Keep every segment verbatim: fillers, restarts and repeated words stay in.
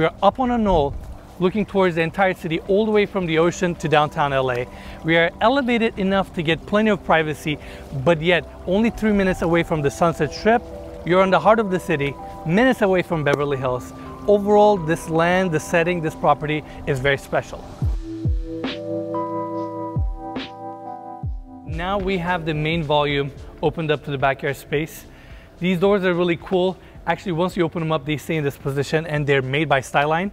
We are up on a knoll looking towards the entire city, all the way from the ocean to downtown L A. We are elevated enough to get plenty of privacy, but yet only three minutes away from the Sunset Strip. You're in the heart of the city, minutes away from Beverly Hills. Overall, this land, the setting, this property is very special. Now we have the main volume opened up to the backyard space. These doors are really cool. Actually, once you open them up, they stay in this position, and they're made by Style Line.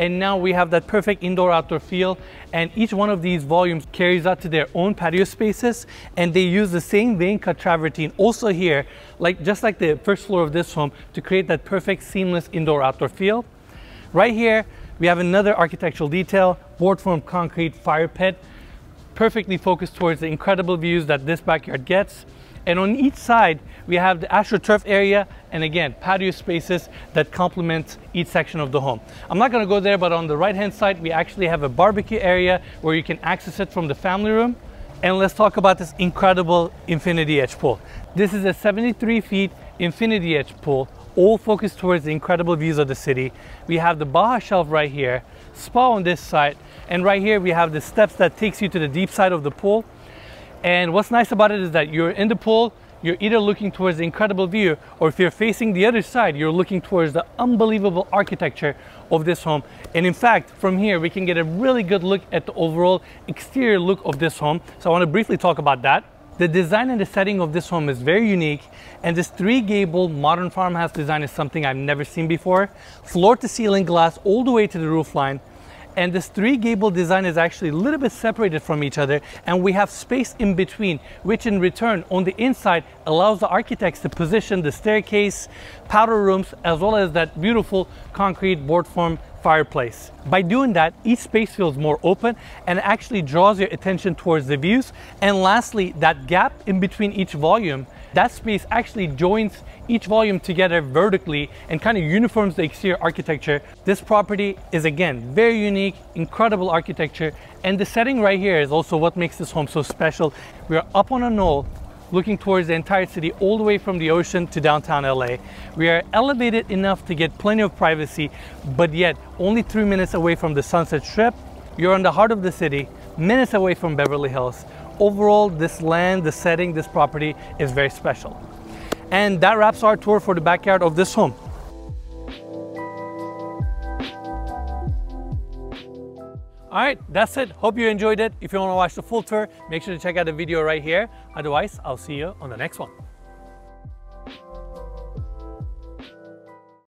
And now we have that perfect indoor-outdoor feel, and each one of these volumes carries out to their own patio spaces, and they use the same vein-cut travertine also here, like just like the first floor of this home, to create that perfect seamless indoor-outdoor feel. Right here, we have another architectural detail, board-formed concrete fire pit, perfectly focused towards the incredible views that this backyard gets. And on each side, we have the AstroTurf area, and again, patio spaces that complement each section of the home. I'm not gonna go there, but on the right-hand side, we actually have a barbecue area where you can access it from the family room. And let's talk about this incredible infinity edge pool. This is a seventy-three feet infinity edge pool, all focused towards the incredible views of the city. We have the Baja shelf right here, spa on this side, and right here, we have the steps that takes you to the deep side of the pool. And what's nice about it is that you're in the pool, you're either looking towards the incredible view, or if you're facing the other side, you're looking towards the unbelievable architecture of this home. And in fact, from here, we can get a really good look at the overall exterior look of this home. So I want to briefly talk about that. The design and the setting of this home is very unique, and this three-gable modern farmhouse design is something I've never seen before. Floor-to-ceiling glass all the way to the roofline. And this three-gable design is actually a little bit separated from each other, and we have space in between, which in return on the inside allows the architects to position the staircase, powder rooms, as well as that beautiful concrete board form fireplace. By doing that, each space feels more open and actually draws your attention towards the views. And lastly, that gap in between each volume, that space actually joins each volume together vertically and kind of uniforms the exterior architecture. This property is again very unique, incredible architecture, and the setting right here is also what makes this home so special. We are up on a knoll looking towards the entire city, all the way from the ocean to downtown L A. We are elevated enough to get plenty of privacy, but yet only three minutes away from the Sunset Strip. You're in the heart of the city, minutes away from Beverly Hills. Overall, this land, the setting, this property is very special. And that wraps our tour for the backyard of this home. All right, that's it. Hope you enjoyed it. If you want to watch the full tour, make sure to check out the video right here. Otherwise, I'll see you on the next one.